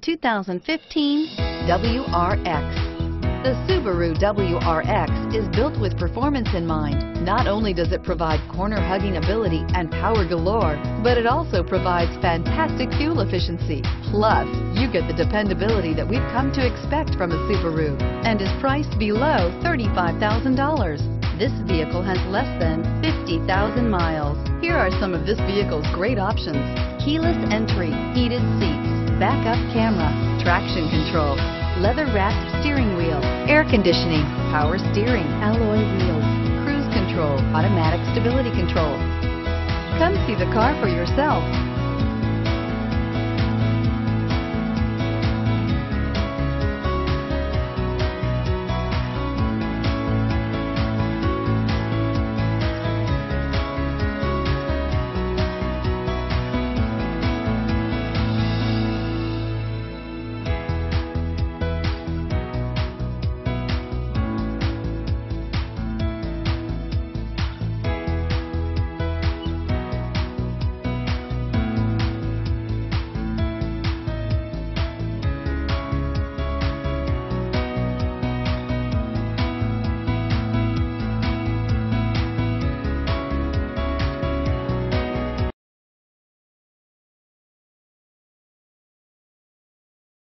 the 2015 WRX. The Subaru WRX is built with performance in mind. Not only does it provide corner-hugging ability and power galore, but it also provides fantastic fuel efficiency. Plus, you get the dependability that we've come to expect from a Subaru and is priced below $35,000. This vehicle has less than 50,000 miles. Here are some of this vehicle's great options: keyless entry, heated seats, backup camera, traction control, leather-wrapped steering wheel, air conditioning, power steering, alloy wheels, cruise control, automatic stability control. Come see the car for yourself.